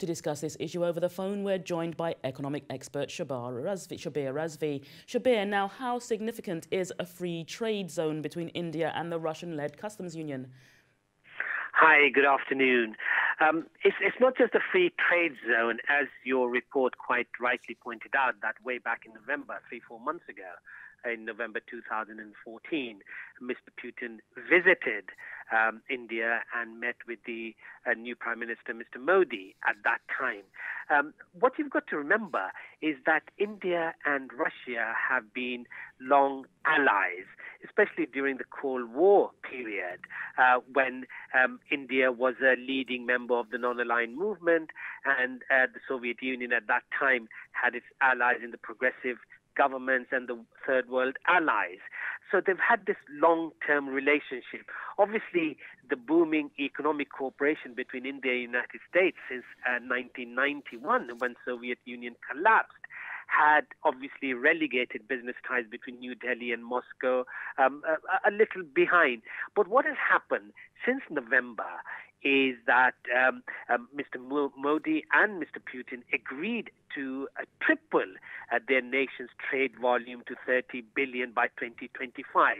To discuss this issue over the phone, we're joined by economic expert Shabbir Razvi. Shabbir, now how significant is a free trade zone between India and the Russian-led customs union? Hi, good afternoon. It's not just a free trade zone, as your report quite rightly pointed out, that way back in November, four months ago, in November 2014, Mr. Putin visited India and met with the new Prime Minister, Mr. Modi, at that time. What you've got to remember is that India and Russia have been long allies, especially during the Cold War period, when India was a leading member of the non-aligned movement, and the Soviet Union at that time had its allies in the progressive governments and the third world allies. So they've had this long-term relationship. Obviously, the booming economic cooperation between India and the United States since 1991, when Soviet Union collapsed, had obviously relegated business ties between New Delhi and Moscow a little behind. But what has happened since November is that Mr. Modi and Mr. Putin agreed to triple their nation's trade volume to 30 billion by 2025.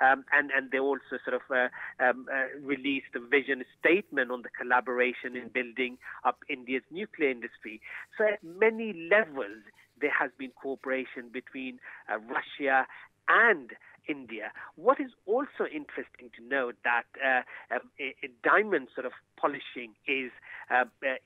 And they also sort of released a vision statement on the collaboration in building up India's nuclear industry. So at many levels, there has been cooperation between Russia and India. What is also interesting to note that diamond sort of polishing is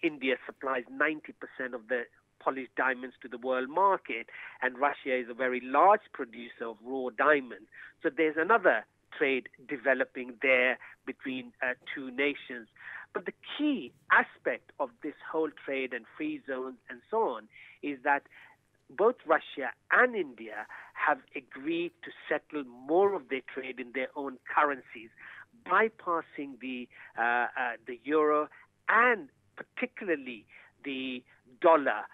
India supplies 90% of the polished diamonds to the world market, and Russia is a very large producer of raw diamonds. So there's another trade developing there between two nations. But the key aspect of this whole trade and free zones and so on is that both Russia and India have agreed to settle more of their trade in their own currencies, bypassing the euro and particularly the dollar.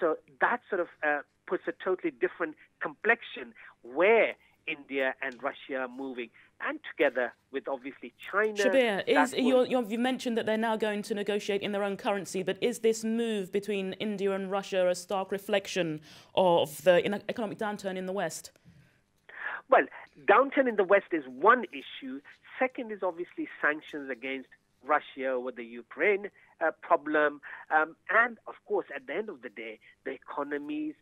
So that sort of puts a totally different complexion where India and Russia are moving, and together with obviously China. Shabbir, you mentioned that they're now going to negotiate in their own currency, but is this move between India and Russia a stark reflection of the economic downturn in the West? Well, downturn in the West is one issue. Second is obviously sanctions against Russia over the Ukraine problem. And of course, at the end of the day, the economies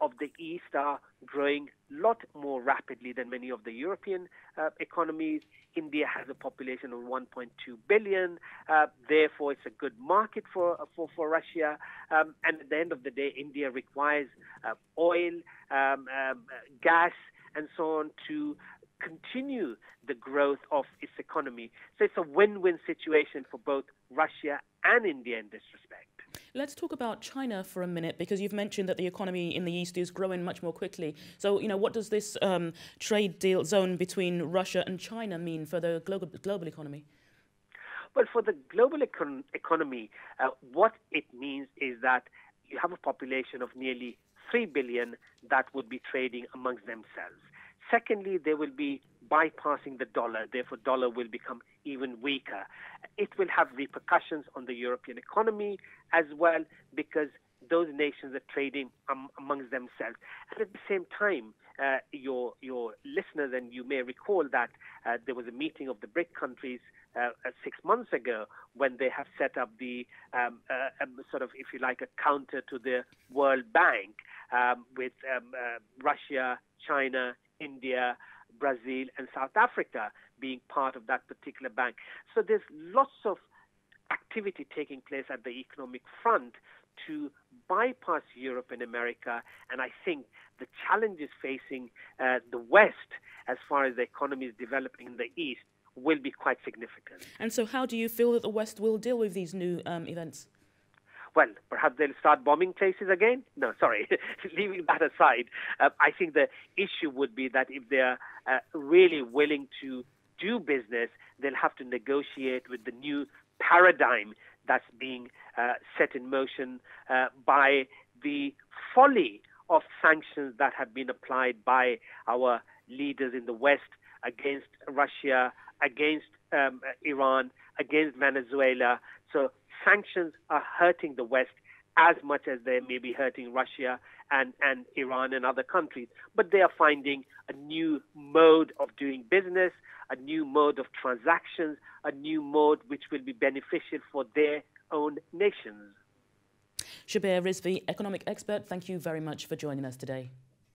of the East are growing a lot more rapidly than many of the European economies. India has a population of 1.2 billion. Therefore, it's a good market for Russia. And at the end of the day, India requires oil, gas, and so on to continue the growth of its economy. So it's a win-win situation for both Russia and India in this respect. Let's talk about China for a minute, because you've mentioned that the economy in the East is growing much more quickly. So, you know, what does this trade deal zone between Russia and China mean for the global economy? Well, for the global economy, what it means is that you have a population of nearly 3 billion that would be trading amongst themselves. Secondly, they will be bypassing the dollar, therefore dollar will become even weaker. It will have repercussions on the European economy as well, because those nations are trading amongst themselves. And at the same time, your listeners and you may recall that there was a meeting of the BRIC countries 6 months ago, when they have set up the sort of, if you like, a counter to the World Bank with Russia, China, India, Brazil and South Africa being part of that particular bank. So there's lots of activity taking place at the economic front to bypass Europe and America. And I think the challenges facing the West, as far as the economy is developing in the East, will be quite significant. And so how do you feel that the West will deal with these new events? Well, perhaps they'll start bombing places again? No, sorry, leaving that aside, I think the issue would be that if they're really willing to do business, they'll have to negotiate with the new paradigm that's being set in motion by the folly of sanctions that have been applied by our leaders in the West against Russia, against Iran, against Venezuela. So sanctions are hurting the West as much as they may be hurting Russia and Iran and other countries. But they are finding a new mode of doing business, a new mode of transactions, a new mode which will be beneficial for their own nations. Shabbir Razvi, economic expert, thank you very much for joining us today.